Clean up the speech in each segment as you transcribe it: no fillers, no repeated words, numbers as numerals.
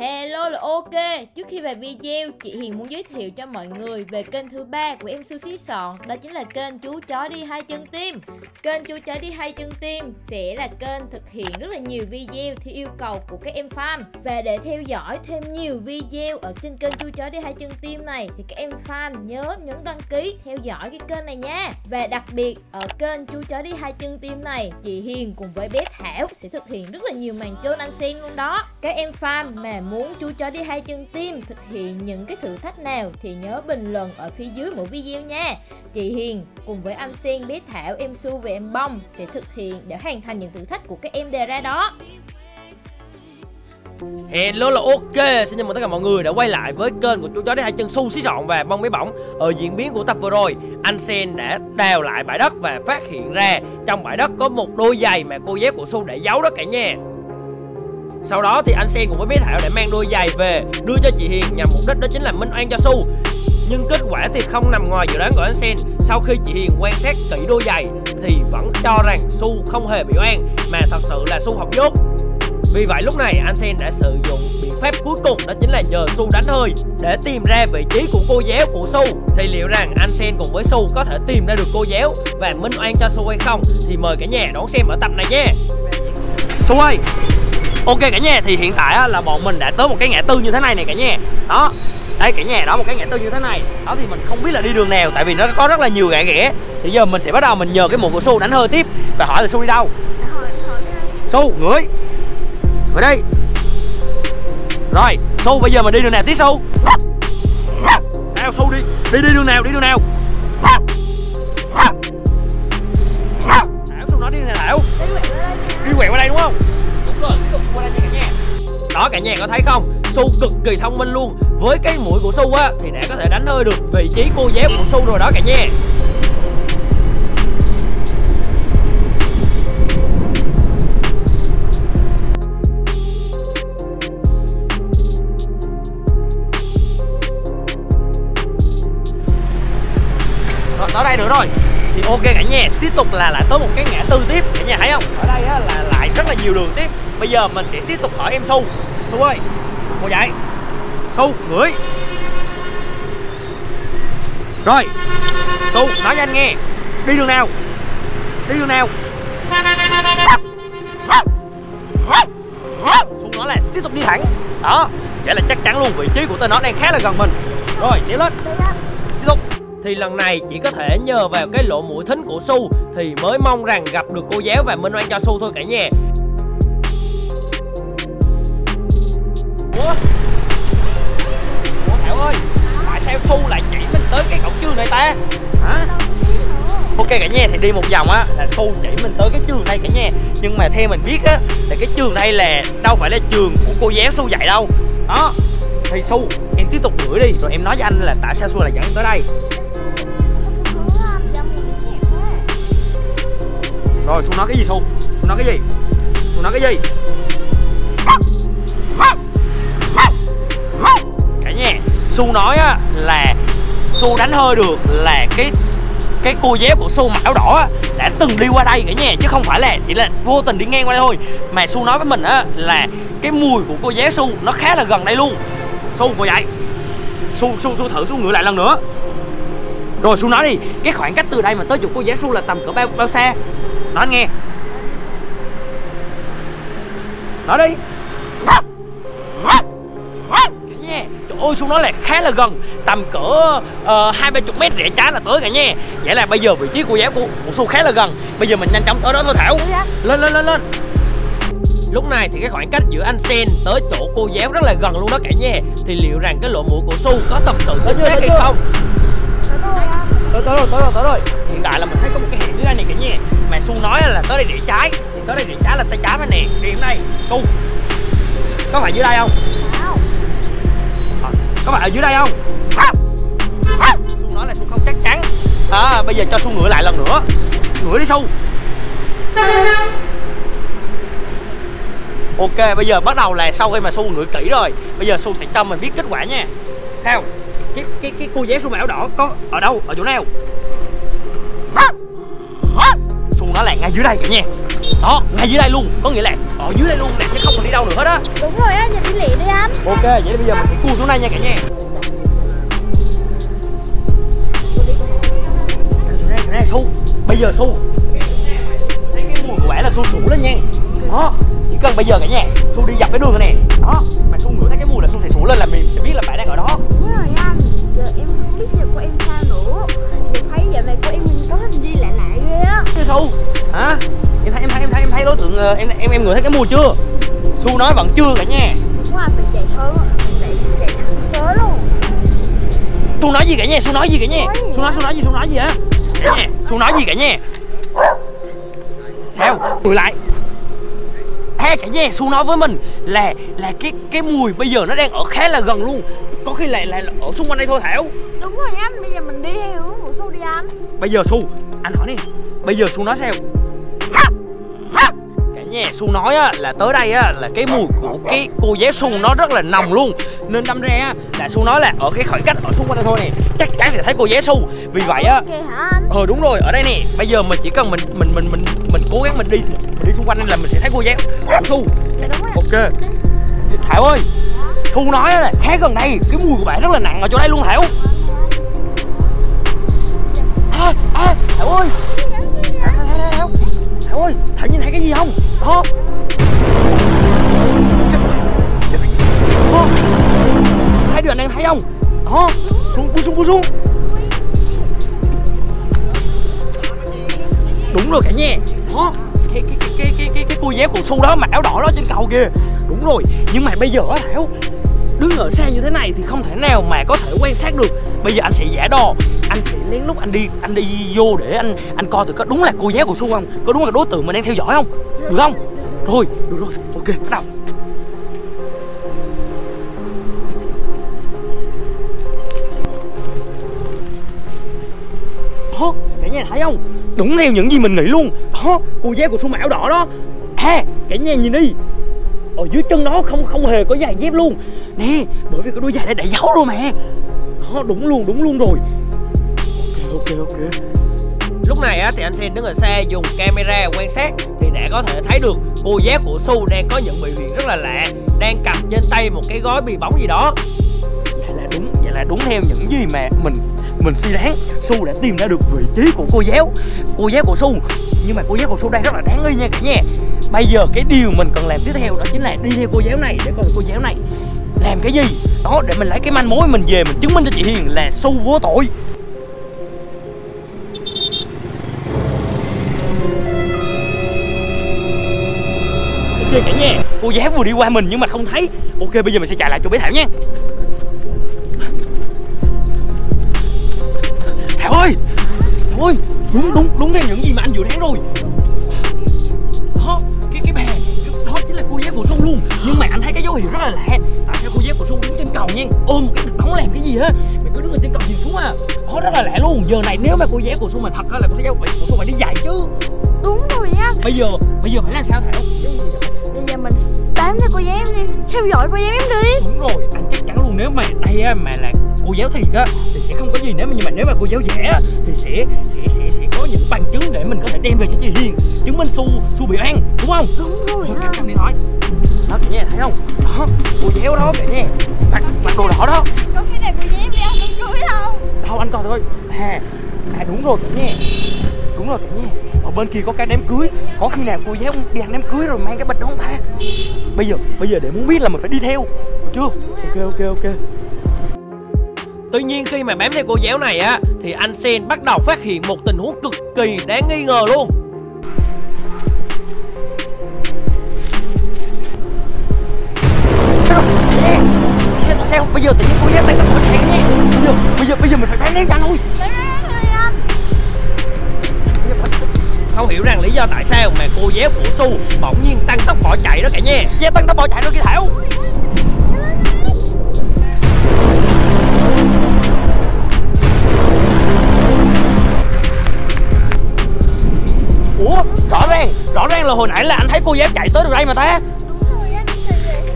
Hello là ok. Trước khi về video, chị Hiền muốn giới thiệu cho mọi người về kênh thứ 3 của em SUXIXON. Đó chính là kênh Chú Chó Đi Hai Chân Tim. Kênh Chú Chó Đi Hai Chân Tim sẽ là kênh thực hiện rất là nhiều video theo yêu cầu của các em fan. Và để theo dõi thêm nhiều video ở trên kênh Chú Chó Đi Hai Chân Tim này thì các em fan nhớ nhấn đăng ký theo dõi cái kênh này nha. Và đặc biệt ở kênh Chú Chó Đi Hai Chân Tim này, chị Hiền cùng với bé Thảo sẽ thực hiện rất là nhiều màn chơi ăn sen luôn đó. Các em fan mà muốn Chú Chó Đi Hai Chân Tim thực hiện những cái thử thách nào thì nhớ bình luận ở phía dưới mỗi video nha. Chị Hiền cùng với anh Sen, bé Thảo, em Su và em Bông sẽ thực hiện để hoàn thành những thử thách của các em đề ra đó. Hello là ok, xin chào mừng tất cả mọi người đã quay lại với kênh của Chú Chó Đi Hai Chân SUXIXON và bongbebonng. Ở diễn biến của tập vừa rồi, anh Sen đã đào lại bãi đất và phát hiện ra trong bãi đất có một đôi giày mà cô giáo của Su để giấu đó cả nhà. Sau đó thì anh Sen cùng với bé Thảo đã mang đôi giày về đưa cho chị Hiền nhằm mục đích đó chính là minh oan cho Su. Nhưng kết quả thì không nằm ngoài dự đoán của anh Sen. Sau khi chị Hiền quan sát kỹ đôi giày thì vẫn cho rằng Su không hề bị oan mà thật sự là Su học dốt. Vì vậy lúc này anh Sen đã sử dụng biện pháp cuối cùng, đó chính là nhờ Su đánh hơi để tìm ra vị trí của cô giáo của Su. Thì liệu rằng anh Sen cùng với Su có thể tìm ra được cô giáo và minh oan cho Su hay không thì mời cả nhà đón xem ở tập này nha. Su ơi! Ok cả nhà, thì hiện tại là bọn mình đã tới một cái ngã tư như thế này cả nhà. Đó, đây cả nhà, đó một cái ngã tư như thế này. Đó thì mình không biết là đi đường nào tại vì nó có rất là nhiều ngã rẽ. Thì giờ mình sẽ bắt đầu mình nhờ cái mũ của Su đánh hơi tiếp và hỏi là Su đi đâu. Su, ngửi. Ngửi đi. Rồi, Su bây giờ mình đi đường nào tiếp Su? Sao Su đi đường nào, đi đường nào? Thảo, Su nói đi đường nào Thảo? Đi quẹo qua đây đúng không? Đó cả nhà có thấy không, Su cực kỳ thông minh luôn. Với cái mũi của Su á thì đã có thể đánh hơi được vị trí cô giáo của Su rồi đó cả nhà. Rồi tới đây nữa rồi. Thì ok cả nhà, tiếp tục là lại tới một cái ngã tư tiếp. Cả nhà thấy không, ở đây á, là lại rất là nhiều đường tiếp. Bây giờ mình sẽ tiếp tục hỏi em Su. Su ơi, cô dạy. Su, ngửi. Rồi, Su nói cho anh nghe, đi đường nào? Đi đường nào? Su nói là tiếp tục đi thẳng. Đó, vậy là chắc chắn luôn vị trí của tụi nó đang khá là gần mình. Rồi, đi lên. Tiếp tục. Thì lần này chỉ có thể nhờ vào cái lỗ mũi thính của Su thì mới mong rằng gặp được cô giáo và minh oan cho Su thôi cả nhà. Ủa Thảo ơi, tại sao Su lại chỉ mình tới cái cổng trường này ta? Hả? Ok cả nhà, thì đi một vòng á là Su chỉ mình tới cái trường này cả nhà. Nhưng mà theo mình biết á là cái trường này là đâu phải là trường của cô giáo Su dạy đâu. Đó, thì Su em tiếp tục gửi đi rồi em nói với anh là tại sao Su lại dẫn em tới đây. Rồi Su nói cái gì Su? Su nói cái gì? Su nói cái gì? Cả nhà, Su nói á, là Su đánh hơi được là cái cô giáo của Su mặc áo đỏ á, đã từng đi qua đây cả nhà, chứ không phải là chỉ là vô tình đi ngang qua đây thôi. Mà Su nói với mình á, là cái mùi của cô giáo Su nó khá là gần đây luôn. Su ngồi dậy. Su thử, Su ngửa lại lần nữa. Rồi Su nói đi, cái khoảng cách từ đây mà tới chỗ cô giáo Su là tầm cỡ bao xa? Nói anh nghe. Nói đi. Ôi Su nói là khá là gần, tầm cỡ 20-30 mét rẽ trái là tới cả nha. Vậy là bây giờ vị trí cô giáo của Su khá là gần. Bây giờ mình nhanh chóng tới đó thôi Thảo. Lên lên lên lên. Lúc này thì cái khoảng cách giữa anh Sen tới chỗ cô giáo rất là gần luôn đó cả nha. Thì liệu rằng cái lộ mũi của Su có thật sự chính xác hay không? Tới rồi. Hiện tại là mình thấy có một cái hẻm dưới đây này cả nha. Mà Su nói là tới đây rẽ trái, thì tới đây rẽ trái là tay trái nè. Điểm này, Su có phải dưới đây không? Có phải ở dưới đây không? Su nói là Su không chắc chắn. Bây giờ cho Su ngửa lại lần nữa. Ngửa đi Su. Ok, bây giờ bắt đầu là sau khi mà Su ngửa kỹ rồi, bây giờ Su sẽ cho mình biết kết quả nha. Sao? Cái cô giáo Su màu đỏ có ở đâu? Ở chỗ nào? Su nói là ngay dưới đây cả nha. Đó, ngay dưới đây luôn, có nghĩa là ở dưới đây luôn nè, chứ không còn đi đâu được hết á. Đúng rồi á, nhìn đi lẹ đi anh. Ok, vậy thì bây giờ mình sẽ cua xuống đây nha cả nhà. Nè Su, bây giờ Su thấy cái mùi của bạn là Su sủ lên nha. Đó, chỉ cần bây giờ cả nhà Su đi dọc cái đường này nè. Đó, mà Su ngửi thấy cái mùi là Su sẽ sủ lên là mình sẽ biết là bạn đang ở đó. Đúng rồi anh, giờ em không biết giờ của em sao nữa. Giờ thấy dạo này của em có hình như lạ lạ ghê á. Thế Su, hả? Em thấy đối tượng em ngửi thấy cái mùi chưa? Su nói vẫn chưa cả nhà. Đúng rồi, phải chạy thôi, chạy thẳng luôn. Su nói gì cả nhà? Su nói gì hả? Su nói gì cả nha? Sao? Ngồi lại. Ê cả nha, Su nói với mình là cái mùi bây giờ nó đang ở khá là gần luôn. Có khi là ở xung quanh đây thôi Thảo. Đúng rồi anh, bây giờ mình đi theo hướng của Su đi anh. Bây giờ Su, anh hỏi đi. Bây giờ Su nói sao? Cả nhà, Su nói á, là tới đây á, là cái mùi của cái cô giáo Su nó rất là nồng luôn. Nên đâm ra á, là Su nói là ở cái khoảng cách ở xung quanh đây thôi nè, chắc chắn sẽ thấy cô giáo Su. Vì vậy á, đúng rồi, ở đây nè. Bây giờ mình chỉ cần mình cố gắng mình đi xung quanh nên là mình sẽ thấy cô giáo Su. Ok Thảo ơi, Su nói là khá gần đây, cái mùi của bạn rất là nặng ở chỗ đây luôn Thảo. Thảo ơi, Thảo ơi, Thảo nhìn thấy cái gì không? Hai đứa này thấy không? Xuống. Đúng rồi cả nhà. Đó, cái cô giáo của Su đó mà áo đỏ đó trên cầu kìa. Đúng rồi, nhưng mà bây giờ á Thảo, đứng ở xa như thế này thì không thể nào mà có thể quan sát được. Bây giờ anh sẽ giả đò, anh sẽ lén lút anh đi vô để anh coi thử có đúng là cô giáo của Su không, có đúng là đối tượng mình đang theo dõi không, được không? Rồi, được rồi, ok, bắt đầu. Đó, cả nhà thấy không? Đúng theo những gì mình nghĩ luôn. Đó, cô giáo của Su áo đỏ đó. Cả nhà nhìn đi, ở dưới chân đó không hề có giày dép luôn nè, bởi vì cái đôi giày này đã giấu rồi mà. Đó, đúng luôn rồi. Ok. Lúc này á thì anh Sen đứng ở xa dùng camera quan sát thì đã có thể thấy được cô giáo của Su đang có những biểu hiện rất là lạ, đang cầm trên tay một cái gói bì bóng gì đó. Vậy là đúng theo những gì mà mình suy đoán. Su đã tìm ra được vị trí của cô giáo của Su, nhưng mà cô giáo của Su đang rất là đáng nghi nha cả nhà. Bây giờ cái điều mình cần làm tiếp theo đó chính là đi theo cô giáo này để coi cô giáo này làm cái gì đó, để mình lấy cái manh mối mình về mình chứng minh cho chị Hiền là Su vô tội. Ok cả nhà, cô giáo vừa đi qua mình nhưng mà không thấy. Ok, bây giờ mình sẽ chạy lại chỗ bé Thảo nha. Thảo ơi, đúng theo những gì mà anh vừa đoán rồi. Đó, cái bà đó chính là cô giáo của Su luôn. Nhưng mà anh thấy cái dấu hiệu rất là lạ. Tại sao cô giáo của Su đứng trên cầu nha, ôm một cái đống đóng làm cái gì hết, mình cứ đứng ở trên cầu nhìn xuống à. Đó, rất là lạ luôn. Giờ này nếu mà cô giáo của Su mà thật là cô giáo của Su phải đi dạy chứ. Đúng rồi á. Bây giờ phải làm sao Thảo? Bây giờ mình tám cho cô giáo em đi, theo dõi cô giáo em đi. Đúng rồi, anh chắc chắn luôn, nếu mà đây á, mà là cô giáo thiệt á thì sẽ không có gì, nhưng mà nếu mà cô giáo giả thì sẽ có những bằng chứng để mình có thể đem về cho chị Hiền, chứng minh Su bị oan, đúng không? Đúng rồi. Cầm cầm điện thoại. Đó cả nhà thấy không? Đó, cô giáo đó cả nhà, mặc đồ đỏ đó. Có cái này cô giáo đi ăn đừng chuối không? Đâu anh coi thôi. Đúng rồi cả nhà. Ở bên kia có cái đám cưới, có khi nào cô giáo đi ăn đám cưới rồi mang cái bịch đó không ta? Bây giờ để muốn biết là mình phải đi theo, được chưa? Ok. Tuy nhiên khi mà bám theo cô giáo này á thì anh Sen bắt đầu phát hiện một tình huống cực kỳ đáng nghi ngờ luôn. Sao bây giờ tự nhiên cô giáo đang tập bịch hàng nha. Bây giờ mình phải bám theo chăng thôi. Không hiểu rằng lý do tại sao mà cô giáo của Su bỗng nhiên tăng tốc bỏ chạy đó cả nha. Dạ, tăng tốc bỏ chạy đó kìa Thảo. Ủa, rõ ràng là hồi nãy là anh thấy cô giáo chạy tới được đây mà ta. Đúng rồi anh,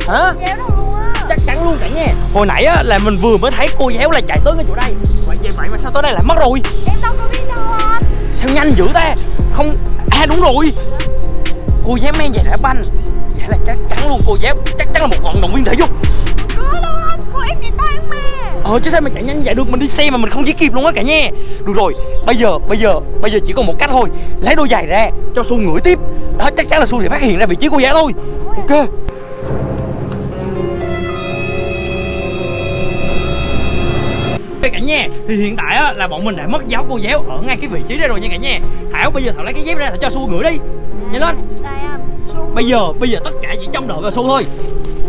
hả? Giáo đâu luôn á. Chắc chắn luôn cả nhà. Hồi nãy á là mình vừa mới thấy cô giáo là chạy tới ngay chỗ đây. Vậy mà sao tới đây lại mất rồi? Em đâu có biết đâu anh. Sao nhanh dữ ta? Không, đúng rồi. Cô dám mang giày đá banh, vậy là chắc chắn luôn cô dám, chắc chắn là một vận động viên thể dục. Có đâu anh, cô em này tan mà. Chứ sao mà chạy nhanh vậy được, mình đi xe mà mình không dứt kịp luôn á cả nha. Được rồi, bây giờ chỉ còn một cách thôi, lấy đôi giày ra cho Xu ngửi tiếp. Đó, chắc chắn là Xu sẽ phát hiện ra vị trí cô giáo thôi. Ok. Cả nhà, thì hiện tại á, là bọn mình đã mất giáo cô giáo ở ngay cái vị trí đây rồi nha cả nhà. Thảo bây giờ Thảo lấy cái dép ra Thảo cho Xu ngửi đi. Nhanh lên. Bây giờ tất cả chỉ trông đợi vào Xu thôi.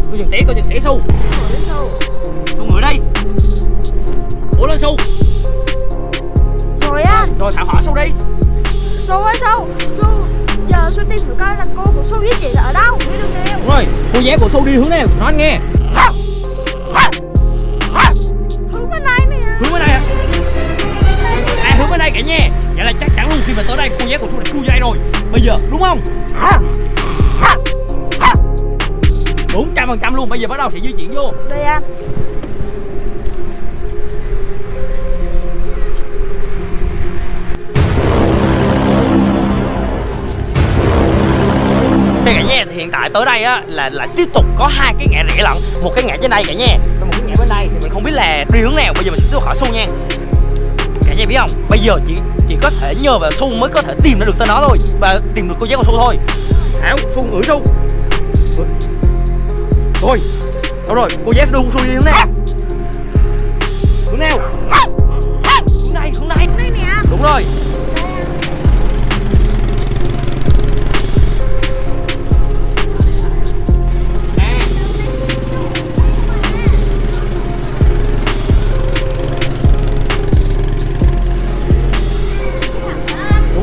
Tôi dừng té Xu. Xu ngửi đi. Ủa lên Xu. Rồi á. Rồi Thảo hỏi Xu đi. Xu ơi Xu. Giờ Xu tìm thử coi là cô của Xu với chị là ở đâu. Đúng rồi, cô giáo của Xu đi hướng nào? Nói anh nghe. Hướng bên đây hả? À hướng bên đây cả nha. Vậy là chắc chắn luôn, khi mà tới đây cô giáo của Xu đã cua dây rồi. Bây giờ đúng không? Đúng 100% luôn. Bây giờ bắt đầu sẽ di chuyển vô. Đây anh. Đây cả nha, thì hiện tại tới đây á là tiếp tục có hai cái ngã rẽ lận, một cái ngã trên đây cả nha, một cái ngã bên đây, thì mình không biết là đi hướng nào. Bây giờ mình sẽ tiếp tục hỏi Xu nha. Cả nhà biết không? Bây giờ chỉ có thể nhờ vào Xu mới có thể tìm ra được tên đó thôi, và tìm được cô giáo của Xu thôi. Thảo, Xu ngửi Xu. Rồi, đâu rồi? Cô giáo đưa Xu đi hướng nào? Hướng nào? Hướng này. Đúng rồi.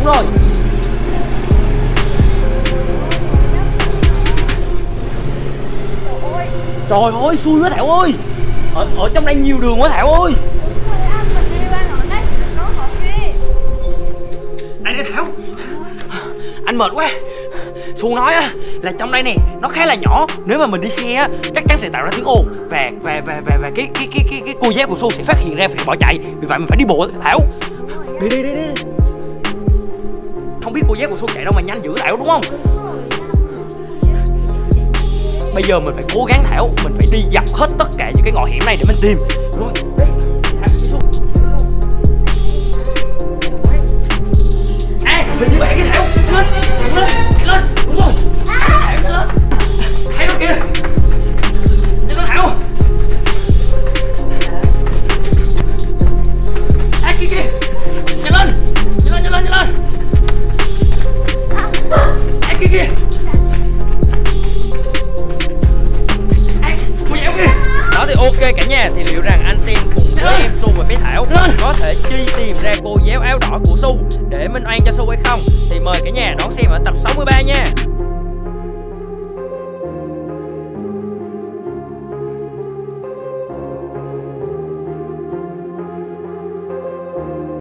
Rồi. Trời ơi, xui quá Thảo ơi. Ở trong đây nhiều đường quá Thảo ơi. Đây nè Thảo. Anh mệt quá. Xu nói á là trong đây nè, nó khá là nhỏ, nếu mà mình đi xe á chắc chắn sẽ tạo ra tiếng ồn và cái cô giáo của Xu sẽ phát hiện ra phải bỏ chạy. Vì vậy mình phải đi bộ Thảo. Đi. Không biết cô giáo của Xu chạy đâu mà nhanh dữ Thảo, đúng không? Bây giờ mình phải cố gắng Thảo, mình phải đi dọc hết tất cả những cái ngõ hẻm này để mình tìm. Rồi. À, mình đi bạn cái Thảo, lên, đúng rồi. Thảo lên, thấy nó kìa. Đi lên Thảo. À kia, nhanh lên. Ai kia. Ai, cô giáo kia. Đó thì ok cả nhà, thì liệu rằng anh Sen cùng với em Xu và bé Thảo có thể truy tìm ra cô giáo áo đỏ của Xu để minh oan cho Xu hay không? Thì mời cả nhà đón xem ở tập 63 nha.